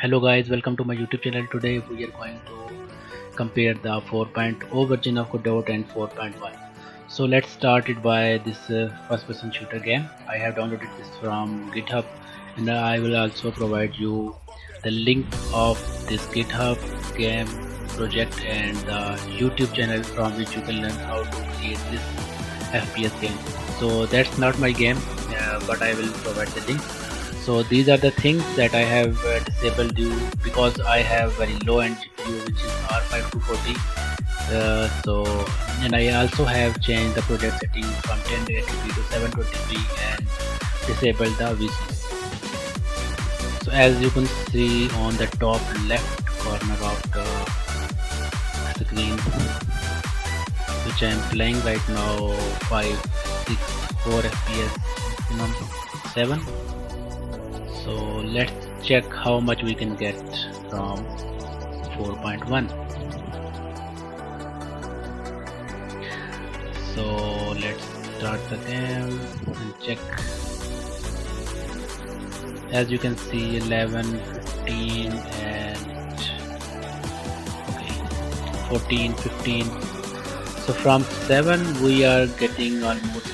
Hello guys, welcome to my YouTube channel. Today we are going to compare the 4.0 version of Godot and 4.1. So let's start it by this first person shooter game. I have downloaded this from GitHub and I will also provide you the link of this GitHub game project and the YouTube channel from which you can learn how to create this FPS game. So that's not my game, but I will provide the link. So these are the things that I have disabled due because I have very low end GPU, which is R5 240. And I also have changed the project setting from 1080p to 720p and disabled the VSync. So as you can see on the top left corner of the screen, which I am playing right now, 4 FPS, minimum 7. So let's check how much we can get from 4.1. So let's start the game and check. As you can see, 11, 15 and okay, 14, 15. So from 7 we are getting almost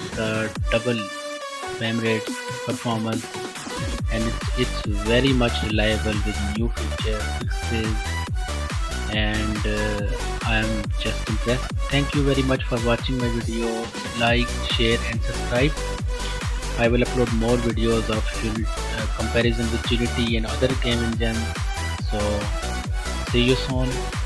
double frame rate performance, and it's very much reliable with new feature fixes, and I'm just impressed. Thank you very much for watching my video. Like, share and subscribe. I will upload more videos of comparison with Unity and other game engines. So see you soon.